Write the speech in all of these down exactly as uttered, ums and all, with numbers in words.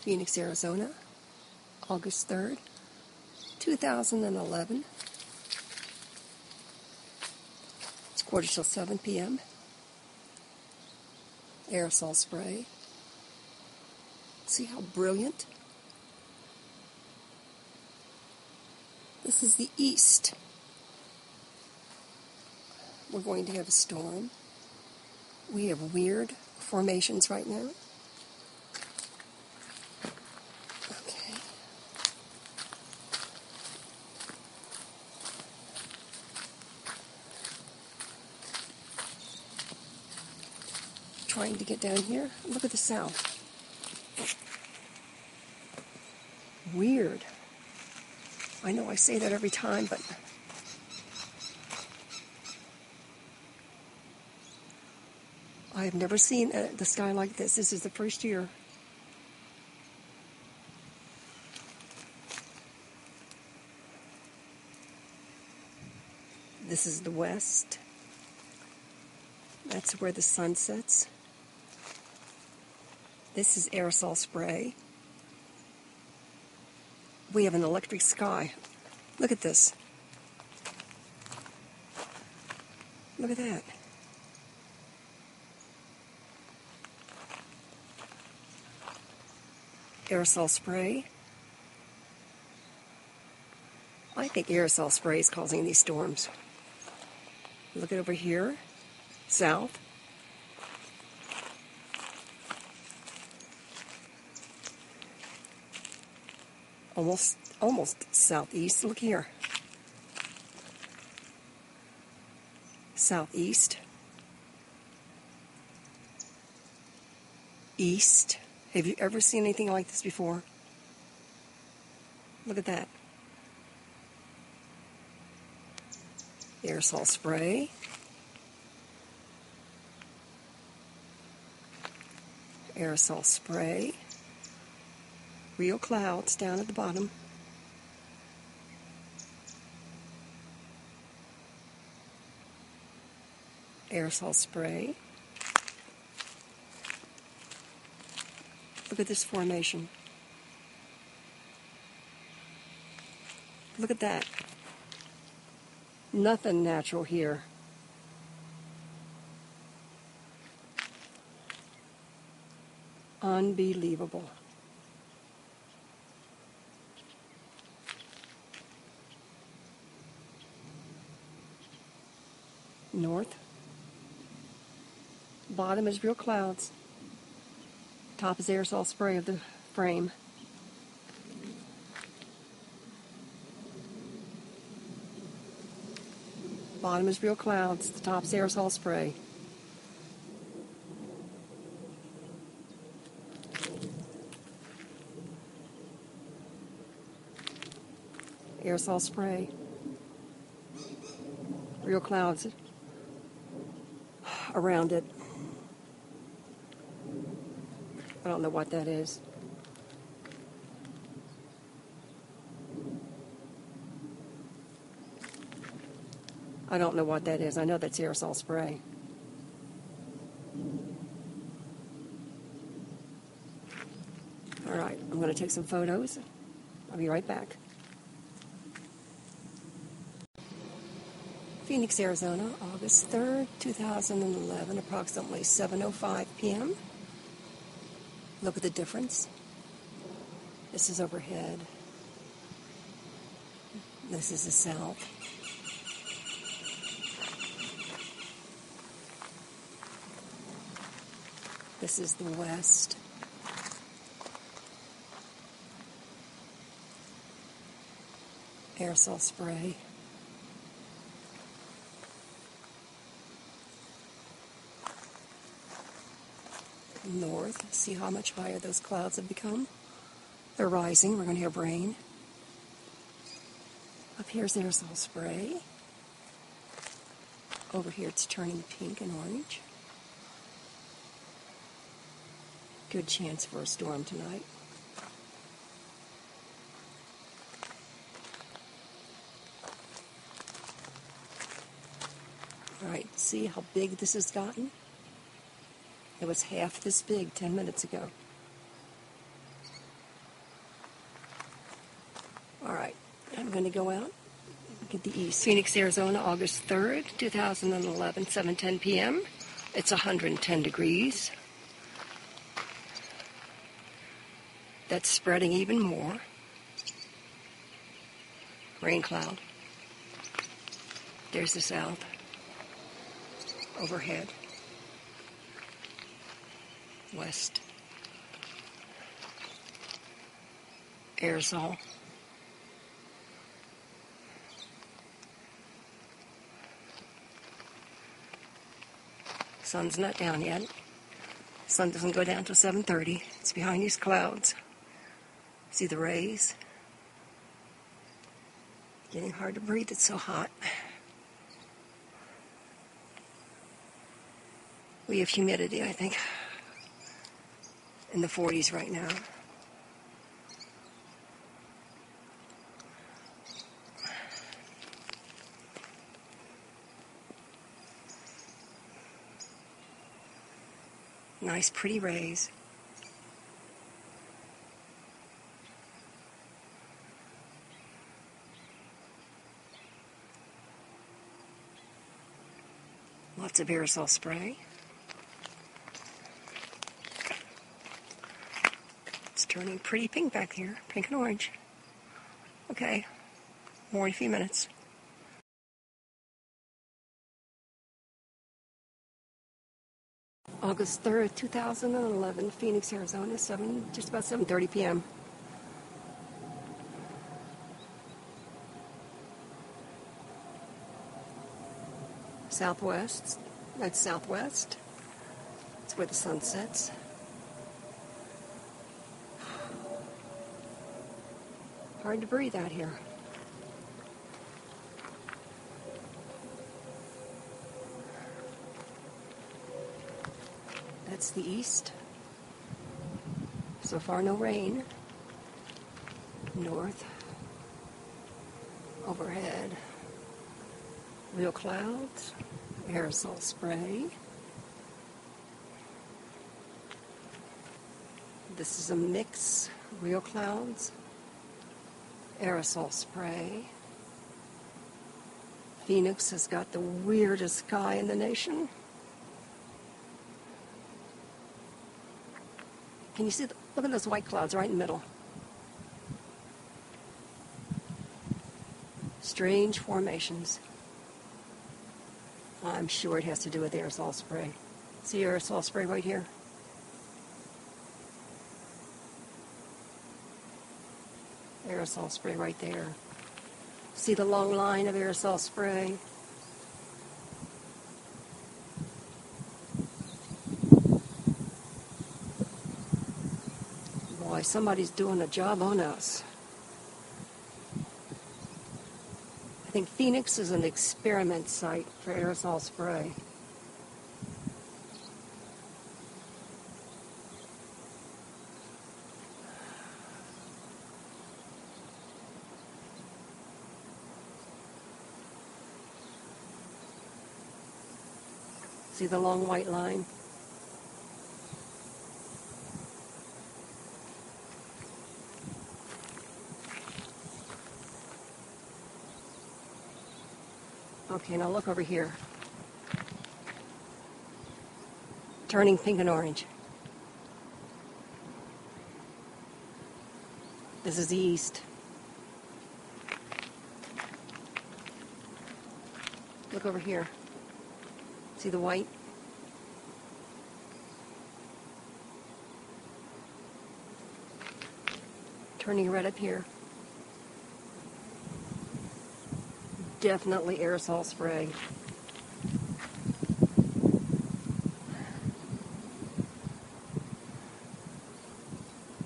Phoenix, Arizona, August third, two thousand eleven. It's quarter till seven p m Aerosol spray. See how brilliant? This is the east. We're going to have a storm. We have weird formations right now. Okay. Trying to get down here. Look at the south. Weird. I know I say that every time, but I have never seen uh, the sky like this. This is the first year. This is the west. That's where the sun sets. This is aerosol spray. We have an electric sky. Look at this. Look at that. Aerosol spray. I think aerosol spray is causing these storms. Look at over here, south. Almost, almost southeast. Look here. Southeast. East. Have you ever seen anything like this before? Look at that. Aerosol spray. Aerosol spray. Real clouds down at the bottom. Aerosol spray. Look at this formation. Look at that. Nothing natural here. Unbelievable. North. Bottom is real clouds. Top is aerosol spray of the frame. Bottom is real clouds. The top is aerosol spray. Aerosol spray. Real clouds around it. I don't know what that is. I don't know what that is. I know that's aerosol spray. All right, I'm going to take some photos. I'll be right back. Phoenix, Arizona, August third, two thousand eleven, approximately seven oh five p m Look at the difference. This is overhead. This is the south. This is the west. Aerosol spray. North. See how much higher those clouds have become? They're rising. We're going to have rain. Up here's aerosol spray. Over here it's turning pink and orange. Good chance for a storm tonight. Alright, see how big this has gotten? It was half this big ten minutes ago. I'm going to go out. Look at the east. Phoenix, Arizona, August third, two thousand eleven, seven ten p m It's one hundred ten degrees. That's spreading even more. Rain cloud. There's the south. Overhead. West. Arizona. Sun's not down yet. Sun doesn't go down till seven thirty. It's behind these clouds. See the rays? Getting hard to breathe, it's so hot. We have humidity, I think, in the forties right now. Nice, pretty rays. Lots of aerosol spray. It's turning pretty pink back here, pink and orange. Okay, more in a few minutes. August third, two thousand eleven, Phoenix, Arizona, seven, just about seven thirty p m Southwest, that's southwest. That's where the sun sets. Hard to breathe out here. That's the east. So far, no rain. North. Overhead. Real clouds. Aerosol spray. This is a mix. Real clouds. Aerosol spray. Phoenix has got the weirdest sky in the nation. Can you see, the, look at those white clouds right in the middle. Strange formations. I'm sure it has to do with aerosol spray. See aerosol spray right here? Aerosol spray right there. See the long line of aerosol spray? Somebody's doing a job on us. I think Phoenix is an experiment site for aerosol spray. See the long white line? Okay, now look over here. Turning pink and orange. This is the east. Look over here. See the white? Turning red up here. Definitely aerosol spray.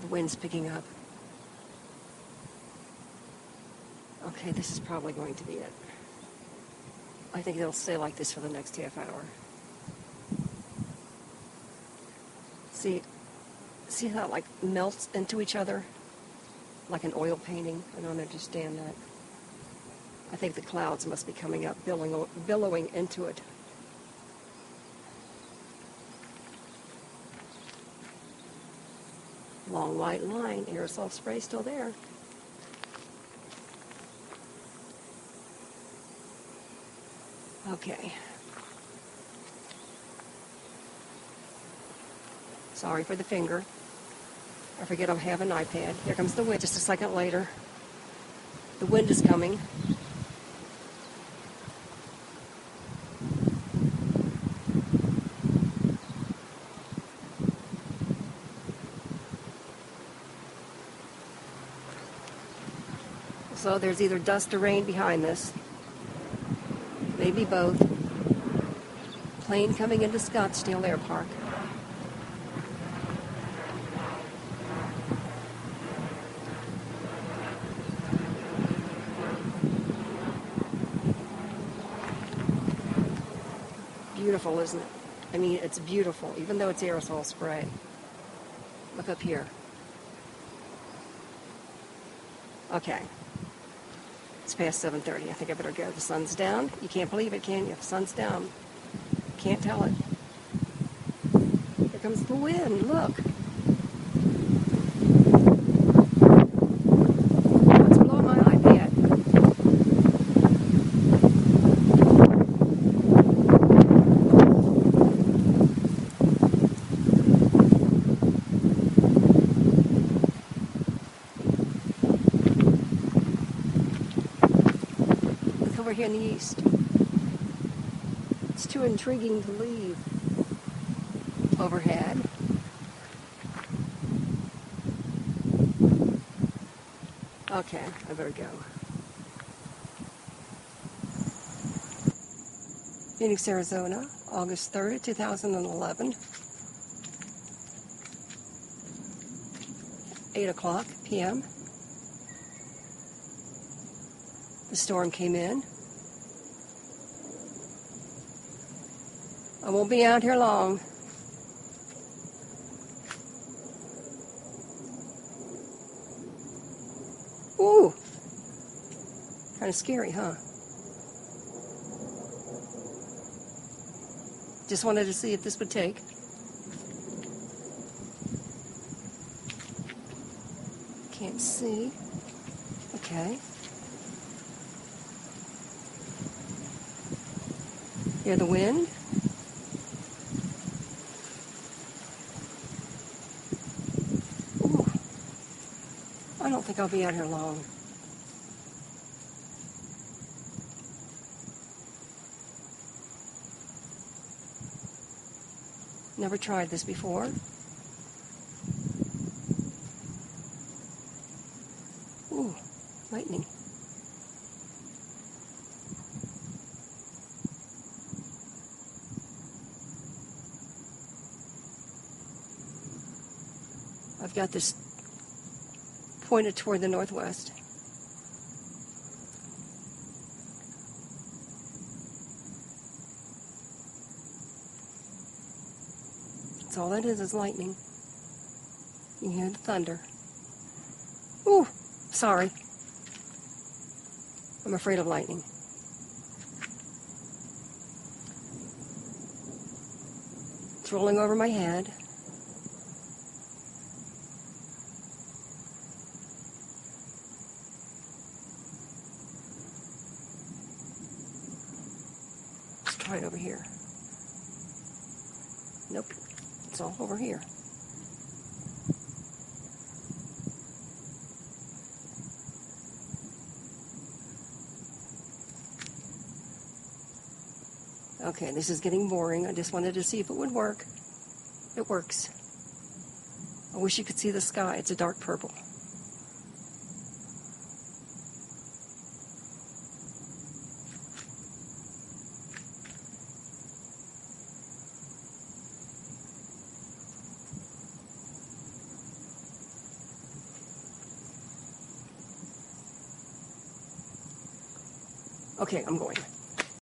The wind's picking up. Okay, this is probably going to be it. I think it'll stay like this for the next half hour. See, see how it like melts into each other? Like an oil painting? I don't understand that. I think the clouds must be coming up, billowing, billowing into it. Long white line, aerosol spray still there. Okay. Sorry for the finger. I forget I have an iPad. Here comes the wind just a second later. The wind is coming. So there's either dust or rain behind this. Maybe both. Plane coming into Scottsdale Air Park. Beautiful, isn't it? I mean, it's beautiful, even though it's aerosol spray. Look up here. Okay. It's past seven thirty. I think I better go. The sun's down. You can't believe it, can you? The sun's down. Can't tell it. Here comes the wind. Look. Here in the east. It's too intriguing to leave. Overhead. Okay, I better go. Phoenix, Arizona, August third, two thousand eleven. eight o'clock p m The storm came in. I won't be out here long. Ooh! Kind of scary, huh? Just wanted to see if this would take. Can't see. Okay. Hear the wind. I don't think I'll be out here long. Never tried this before. Ooh, lightning. I've got this pointed toward the northwest. That's all that is, is lightning. You hear the thunder. Ooh, sorry. I'm afraid of lightning. It's rolling over my head. Right over here. Nope. It's all over here. Okay, this is getting boring. I just wanted to see if it would work. It works. I wish you could see the sky. It's a dark purple. Okay, I'm going.